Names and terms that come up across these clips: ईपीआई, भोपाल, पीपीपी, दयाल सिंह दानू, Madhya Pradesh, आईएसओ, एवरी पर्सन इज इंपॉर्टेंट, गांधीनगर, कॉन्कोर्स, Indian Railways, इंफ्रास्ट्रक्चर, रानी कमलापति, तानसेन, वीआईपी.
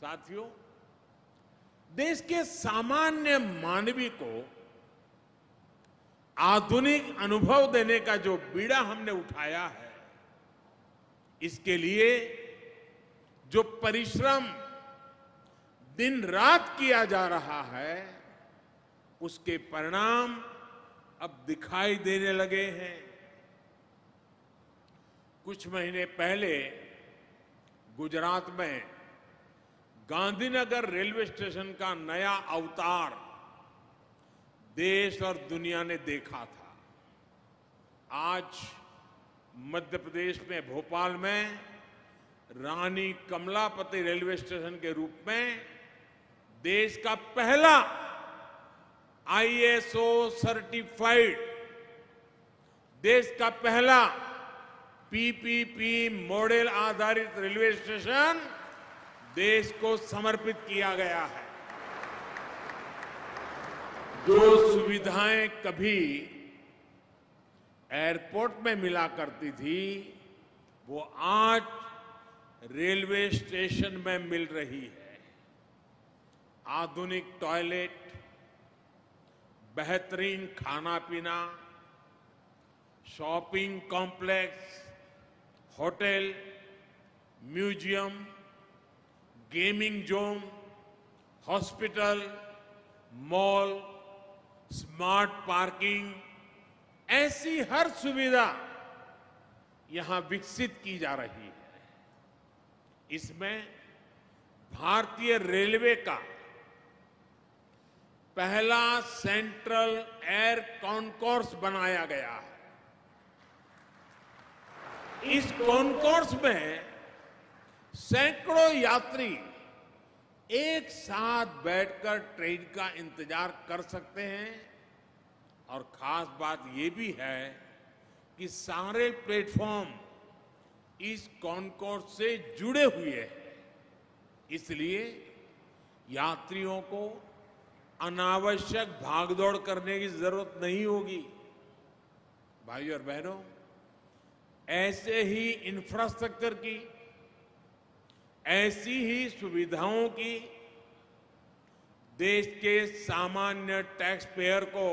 साथियों, देश के सामान्य मानवी को आधुनिक अनुभव देने का जो बीड़ा हमने उठाया है, इसके लिए जो परिश्रम दिन रात किया जा रहा है, उसके परिणाम अब दिखाई देने लगे हैं। कुछ महीने पहले गुजरात में गांधीनगर रेलवे स्टेशन का नया अवतार देश और दुनिया ने देखा था। आज मध्य प्रदेश में भोपाल में रानी कमलापति रेलवे स्टेशन के रूप में देश का पहला आईएसओ सर्टिफाइड, देश का पहला पीपीपी मॉडल आधारित रेलवे स्टेशन देश को समर्पित किया गया है। जो सुविधाएं कभी एयरपोर्ट में मिला करती थी, वो आज रेलवे स्टेशन में मिल रही है। आधुनिक टॉयलेट, बेहतरीन खाना पीना, shopping complex, hotel, museum, gaming zone, hospital, mall, smart parking, ऐसी हर सुविधा यहां विकसित की जा रही है। इसमें भारतीय रेलवे का पहला सेंट्रल एयर कॉन्कोर्स बनाया गया है। इस कॉन्कोर्स में सैकड़ों यात्री एक साथ बैठकर ट्रेन का इंतजार कर सकते हैं और खास बात ये भी है कि सारे प्लेटफॉर्म इस कॉन्कोर्स से जुड़े हुए हैं, इसलिए यात्रियों को अनावश्यक भागदौड़ करने की जरूरत नहीं होगी। भाइयों और बहनों, ऐसे ही इंफ्रास्ट्रक्चर की, ऐसी ही सुविधाओं की देश के सामान्य टैक्स पेयर को,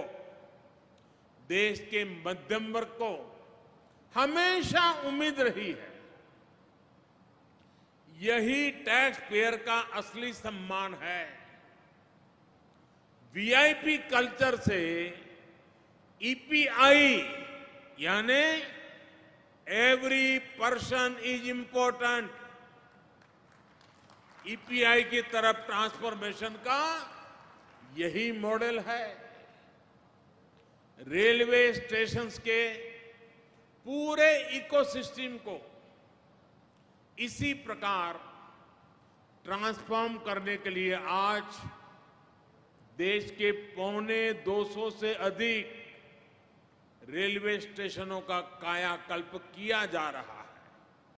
देश के मध्यम वर्ग को हमेशा उम्मीद रही है। यही टैक्स पेयर का असली सम्मान है। वीआईपी कल्चर से ईपीआई यानी एवरी पर्सन इज इंपॉर्टेंट, ईपीआई की तरफ ट्रांसफॉर्मेशन का यही मॉडल है। रेलवे स्टेशंस के पूरे इकोसिस्टम को इसी प्रकार ट्रांसफॉर्म करने के लिए आज देश के पौने 200 से अधिक रेलवे स्टेशनों का कायाकल्प किया जा रहा है।